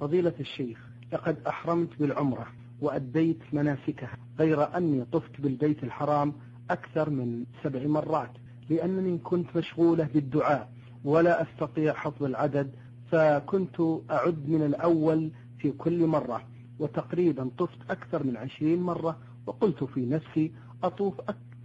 فضيلة الشيخ، لقد أحرمت بالعمرة وأديت مناسكها، غير أني طفت بالبيت الحرام أكثر من 7 مرات لأنني كنت مشغولة بالدعاء ولا أستطيع حفظ العدد، فكنت أعد من الأول في كل مرة، وتقريبا طفت أكثر من 20 مرة، وقلت في نفسي أطوف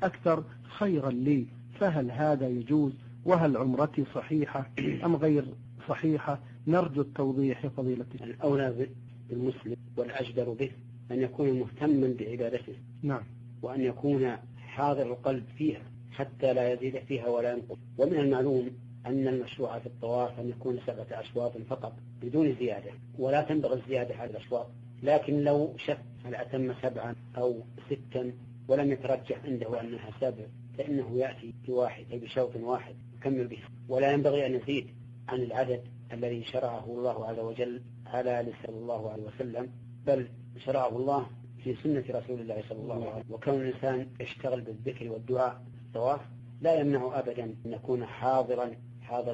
أكثر خيرا لي، فهل هذا يجوز؟ وهل عمرتي صحيحة أم غير صحيحة؟ نرجو التوضيح يا فضيلة. الأولى بالمسلم والأجدر به أن يكون مهتما بعبادته، نعم، وأن يكون حاضر القلب فيها حتى لا يزيد فيها ولا ينقص. ومن المعلوم أن المشروع في الطواف أن يكون 7 أشواط فقط بدون زيادة، ولا تنبغي الزيادة على الأشواط، لكن لو شك هل أتم 7 أو 6 ولم يترجح عنده أنها 7 فإنه يأتي بواحد أي بشوط واحد يكمل به، ولا ينبغي أن يزيد عن العدد الذي شرعه الله عز وجل على لسان الله عليه وسلم، بل شرعه الله في سنة رسول الله صلى الله عليه وسلم. وكون الإنسان يشتغل بالذكر والدعاء الطواف لا يمنع أبدا أن يكون حاضر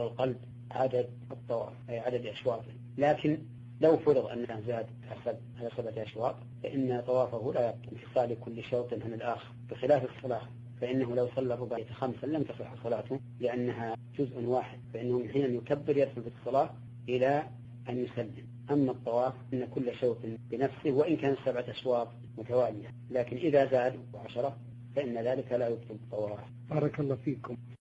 القلب عدد الطواف أي عدد أشواطه، لكن لو فرض أنه زاد على 7 أشواط فإن طوافه لا يبطل انفصال كل شوط من الآخر، بخلاف الصلاة فإنه لو صلى رباعية 5 لم تصح صلاته لأنها جزء واحد، فإنه من حين يكبر يدخل في الصلاة إلى أن يسلم. أما الطواف أن كل شوط بنفسه وإن كان 7 أشواط متوالية، لكن إذا زاد 10 فإن ذلك لا يبطل الطواف. بارك الله فيكم.